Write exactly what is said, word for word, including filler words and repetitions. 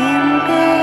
September.